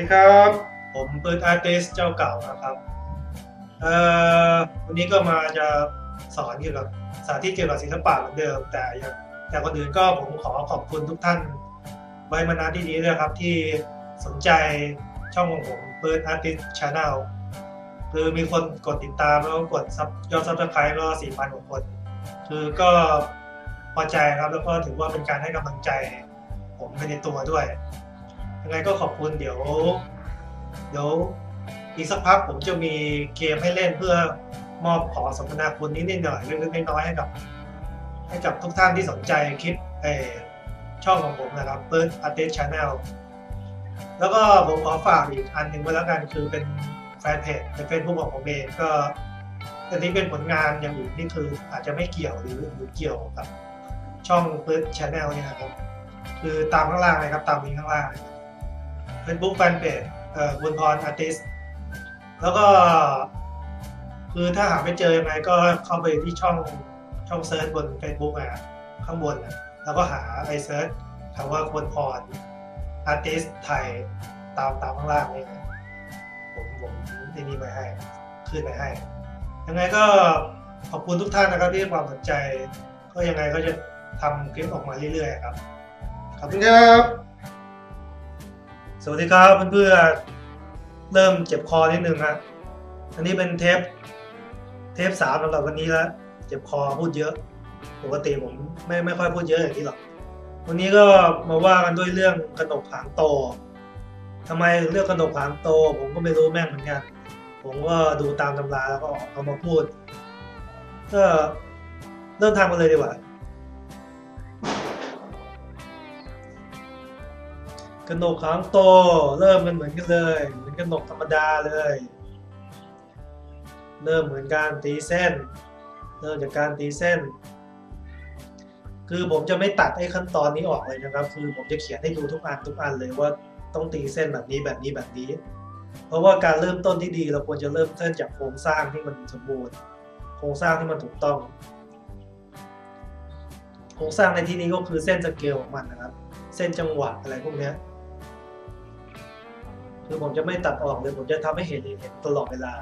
ดีครับผมเบิร์ตอาร์ติสเจ้าเก่านะครับวันนี้ก็มาจะสอนเกี่ยวกับสาธิตเกี่ยวกับศิลปะเหมือนเดิมแต่คนอื่นก็ผมขอขอบคุณทุกท่านไว้มาณที่นี้นะครับที่สนใจช่องของผมเบิร์ตอาร์ติสชาแนลคือมีคนกดติดตามแล้วกดยอดซับสไครป์ก็ 4,000 กว่าคนคือก็พอใจครับแล้วก็ถือว่าเป็นการให้กำลังใจผมไปในตัวด้วยยังไงก็ขอบคุณเดี๋ยวอีกสักพักผมจะมีเกมให้เล่นเพื่อมอบขอสมนาคุณนิดหน่อยเล็กๆน้อยๆให้กับทุกท่านที่สนใจคลิปช่องของผมนะครับ Bird Artist Channel แล้วก็ผมขอฝากอีกอันหนึ่งไว้แล้วกันคือเป็นแฟนเพจใน Facebook ของผมเองก็อันนี้เป็นผลงานอย่างอื่นที่คืออาจจะไม่เกี่ยวหรือเกี่ยวกับช่อง Bird Channel เนี่ยครับคือตามข้างล่างนะครับตามลิงก์ข้างล่าง Facebook Fanpage บุญพร Artist แล้วก็คือถ้าหาไม่เจอยังไงก็เข้าไปที่ช่องเซิร์ชบน Facebook ข้างบนแล้วก็หาไอเซิร์ชคำว่าบุญพร Artist ไทยตามข้างล่างนี่ผมที่นี่ไปให้ขึ้นไปให้ยังไงก็ขอบคุณทุกท่านนะครับที่ให้ความสนใจก็ยังไงก็จะทำคลิปออกมาเรื่อยๆครับขอบคุณครับสวัสดีครับเพื่อนๆเริ่มเจ็บคอนิดนึงนะอันนี้เป็นเทป3สำหรับวันนี้แล้วเจ็บคอพูดเยอะปกติผมไม่ค่อยพูดเยอะอย่างนี้หรอกวันนี้ก็มาว่ากันด้วยเรื่องกระหนกหางโตทำไมเรื่องกระหนกหางโตผมก็ไม่รู้แม่งเหมือนกันผมก็ดูตามตำราแล้วก็เอามาพูดก็เริ่มทำกันเลยดีกว่ากระหนกหางโตเริ่มมันเหมือนกันเลยเหมือนกระหนกธรรมดาเลยเริ่มเหมือนการตีเส้นเริ่มจากการตีเส้นคือผมจะไม่ตัดไอ้ขั้นตอนนี้ออกเลยนะครับคือผมจะเขียนให้ดูทุกอันเลยว่าต้องตีเส้นแบบนี้เพราะว่าการเริ่มต้นที่ดีเราควรจะเริ่มต้นจากโครงสร้างที่มันสมบูรณ์โครงสร้างที่มันถูกต้องโครงสร้างในที่นี้ก็คือเส้นสเกลของมันนะครับเส้นจังหวะอะไรพวกนี้คือผมจะไม่ตัดออกเลยผมจะทำให้เห็นตลอดเวลา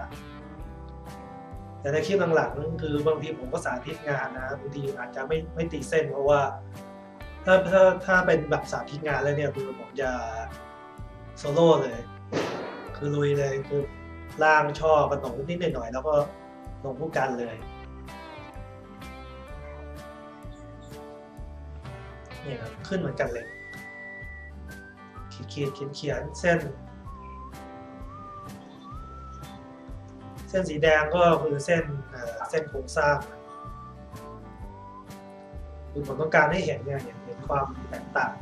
แต่ในคลิปหลังๆคือบางทีผมก็สาธิตงานนะบางทีอาจจะไม่ตีเส้นเพราะว่าถ้าเป็นแบบสาธิตงานแล้วเนี่ยคือผมจะโซโล่เลยคือลุยเลยคือล่างช่อกระหนกนิดหน่อยแล้วก็ลงคู่กันเลยเนี่ยขึ้นเหมือนกันเลยขีดเส้นสีแดงก็คือเส้นโครงสร้างคือผมต้องการให้เห็นเนี่ยเห็นความแตกต่าง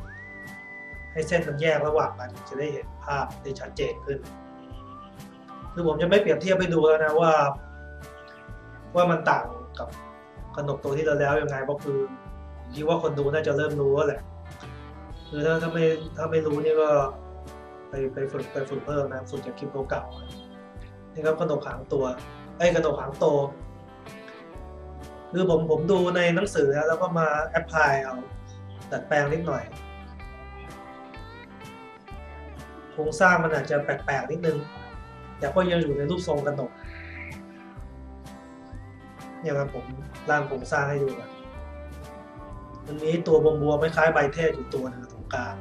ให้เส้นมันแยกระหว่างกันจะได้เห็นภาพได้ชัดเจนขึ้นคือผมจะไม่เปรียบเทียบไปดูแล้วนะว่ามันต่างกับกระหนกตัวที่เราแล้วยังไงเพราะคือคิดว่าคนดูน่าจะเริ่มรู้แล้วแหละคือถ้าไม่รู้นี่ก็ไปฝึกเพิ่มนะฝึกจากคลิปเก่าๆนี่ครับกระหนกหางตัวกระหนกหางโตคือผมดูในหนังสือแล้วก็มาแอพพลายเอาดัดแปลงนิดหน่อยโครงสร้างมันอาจจะแปลกๆนิดนึงแต่ก็ยังอยู่ในรูปทรงกระหนกเนี่ยครับผมร่างโครงสร้างให้ดูก่อนมันมีตัวบวมๆไม่คล้ายใบเทศอยู่ตัวนึงตรงกลาง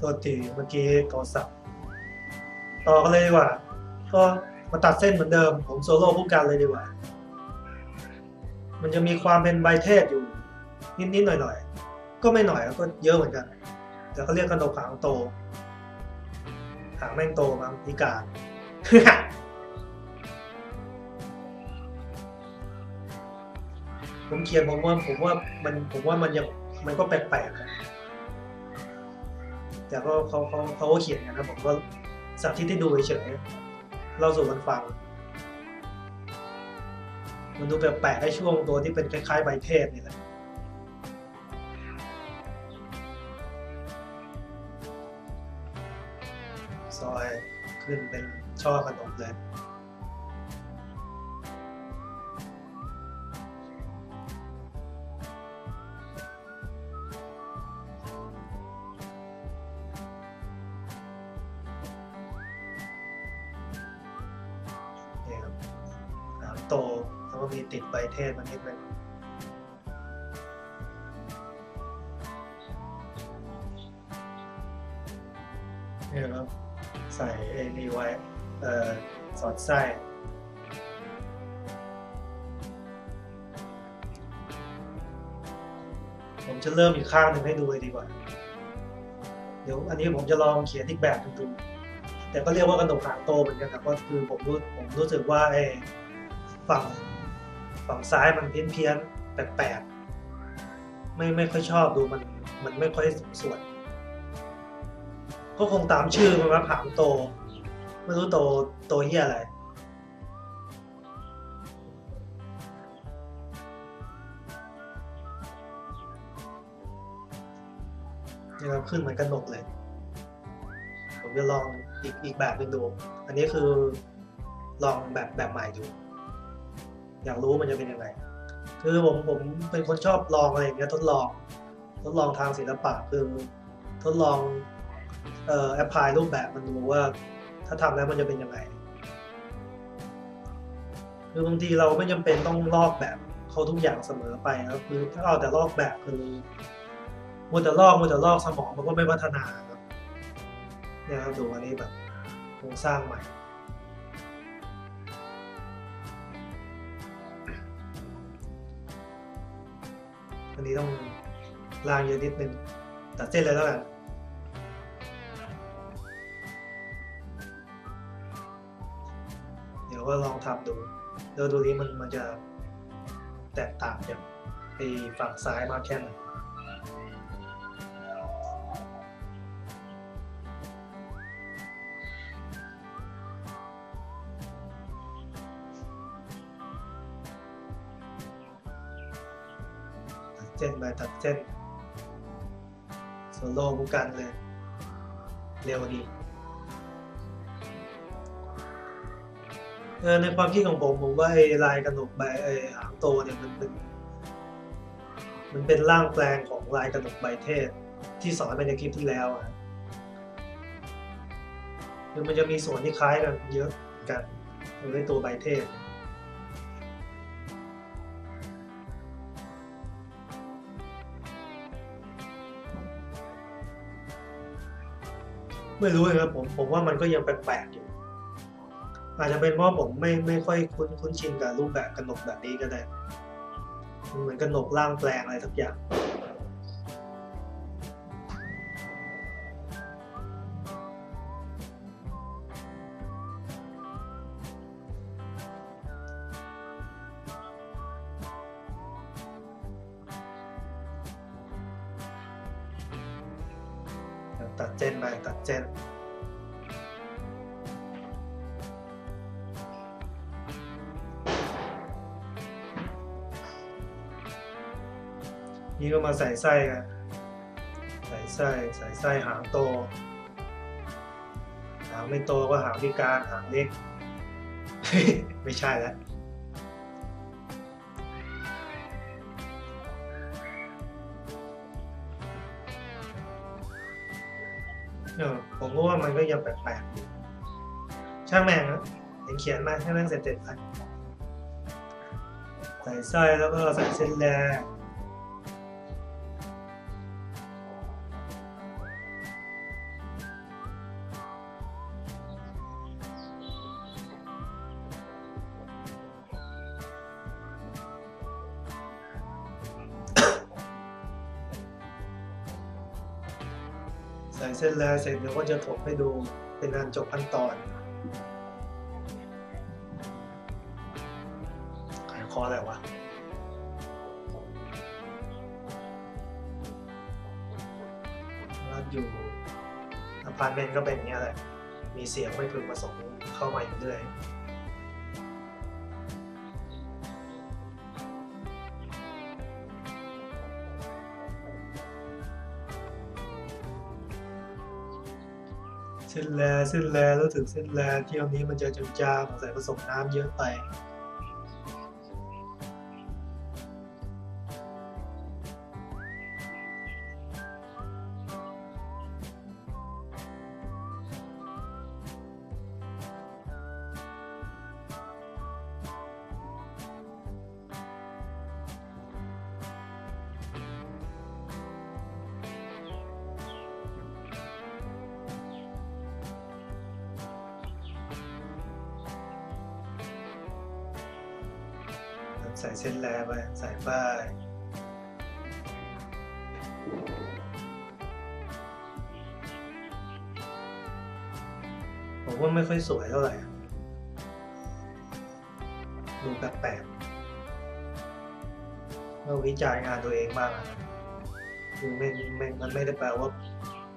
ตัวตีเมื่อกี้ต่อสับต่อกันเลยดีกว่าก็มาตัดเส้นเหมือนเดิมผมโซโล่คู่กันเลยดีกว่ามันจะมีความเป็นใบเทศอยู่นิดหน่อยๆก็ไม่หน่อยก็เยอะเหมือนกันแต่เขาเรียกกระหนกหางโตหางแม่งโตมั้งพิการผมเขียนผมว่ามันก็แปลกๆแต่ก็เขาเขียนกันนะผมก็สาธิตให้ดูเฉยๆเราสู่กันฟังมันดูแปลกๆให้ช่วงตัวที่เป็นคล้ายๆใบเทศนี่แหละซอยขึ้นเป็นช่อขนมเลย โตแล้วก็มีติดใบเทศมานิดนึงนี่ครับใส่ไอ้นี่ไว้สอดไส้ผมจะเริ่มอีกข้างหนึ่งให้ดูเลยดีกว่าเดี๋ยวอันนี้ผมจะลองเขียนอีกแบบดูแต่ก็เรียกว่ากระดูกหางโตเหมือนกันนะก็คือผมรู้สึกว่าไอ้ฝั่งซ้ายมันเพี้ยนแปลกๆไม่ค่อยชอบดูมันไม่ค่อยสมส่วนก็คงตามชื่อมันว่าหางโตไม่รู้โตเหี้ยอะไรนี่ครับขึ้นเหมือนกระหนกเลยผมจะลองอีกแบบหนึ่งดูอันนี้คือลองแบบใหม่ดูอยากรู้มันจะเป็นยังไงคือผมเป็นคนชอบลองอะไรอย่างเงี้ยทดลองทางศิลปะคือทดลองแอพพลายรูปแบบมันดูว่าถ้าทำแล้วมันจะเป็นยังไงคือบางทีเราไม่จำเป็นต้องลอกแบบเขาทุกอย่างเสมอไปครับคือถ้าเอาแต่ลอกแบบคือมัวแต่ลอกสมองมันก็ไม่พัฒนาครับเนี่ยครับดูอันนี้แบบโครงสร้างใหม่อันนี้ต้องล้างเยอะนิดนึงตัดเส้นเลยแล้วกันเดี๋ยวก็ลองทำดูแล้วดูนี้มันจะแตกต่างจากไอ้ฝั่งซ้ายมากแค่ไหนเส้นไปตัดเส้นโซโล่คู่กันเลยเร็วดีในความคิดของผมว่าไอ้ลายกระหนกใบไอ้หางโตเนี่ยมันเป็นร่างแปลงของลายกระหนกใบเทศที่สอนไปในคลิปที่แล้วอ่ะคือมันจะมีส่วนที่คล้ายกันเยอะกันในตัวใบเทศไม่รู้เลยครับผมว่ามันก็ยังแปลกๆอยู่อาจจะเป็นเพราะผมไม่ค่อยคุ้นชินกับรูปแบบกระหนกแบบนี้ก็ได้เหมือนกระหนกร่างแปลงอะไรสักอย่างตัดเส้นไปตัดเส้นนี่ก็มาใส่ไส้กันใส่ไส้หางโตหางไม่โตก็หางพิการหางเล็ก ไม่ใช่แล้วผมก็ว่ามันก็ยังแปลกๆอยู่ช่างแม่งนะเขียนมาให้แม่งเสร็จๆไปใส่ไส้แล้วก็ใส่เส้นแรงใส่เส้นแล้วเสร็จเดี๋ยวก็จะถกให้ดูเป็นการจบขั้นตอนขายคออะไรวะแล้วอยู่อพาร์ตเมนต์ก็เป็นอย่างเงี้ยแหละมีเสียงไม่พึงประสงค์เข้ามาอยู่เรื่อยเส้นแลรู้ถึงเส้นแลเที่ยวนี้มันจะจางๆใส่ผสมน้ำเยอะไป ใส่เส้นแรงไปใส่ป้ายผมว่าไม่ค่อยสวยเท่าไหร่ดูแปลกๆเราวิจารณ์งานตัวเองมากคือมันไม่ได้แปลว่า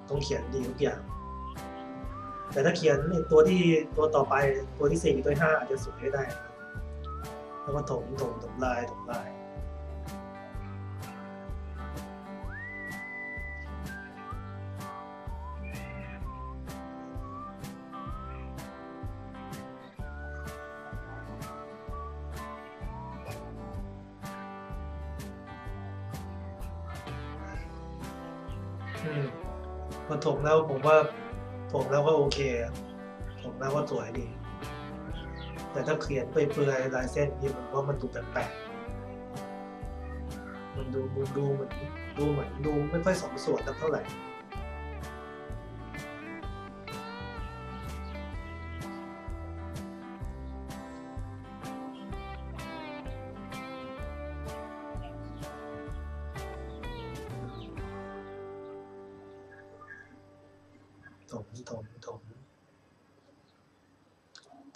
ต้องเขียนดีทุกอย่างแต่ถ้าเขียนตัวต่อไปตัวที่4ตัวที่5อาจจะสวยได้แล้วก็ถมลายพอถมแล้วผมว่าผมแล้วก็โอเคผมแล้วก็สวยดีแต่ถ้าเขียนเปื่อยๆลายเส้นนี่ผมว่ามันดูแปลกๆมันดูไม่ค่อยสมส่วนเท่าไหร่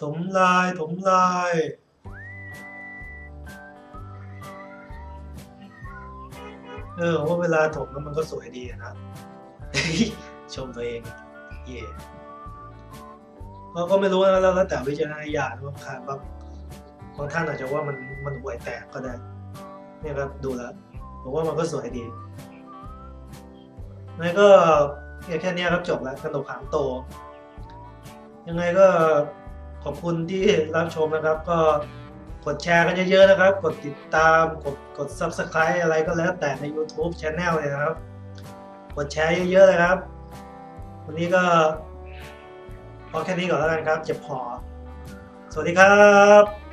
ถมลายว่าเวลาถมแล้วมันก็สวยดีนะ ชมตัวเองเย่เราก็ไม่รู้นะแล้วแต่วิจารณญาณบางท่านอาจจะว่ามันห่วยแตกก็ได้เนี่ยครับดูแล้วผมว่ามันก็สวยดีนั่นก็แค่นี้ครับจบแล้วกระหนกหางโตยังไงก็ขอบคุณที่รับชมนะครับก็กดแชร์กันเยอะๆนะครับกดติดตามกด Subscribe อะไรก็แล้วแต่ใน YouTube Channel เลยนะครับกดแชร์เยอะๆเลยครับวันนี้ก็พอแค่นี้ก่อนแล้วกันครับเจ็บคอสวัสดีครับ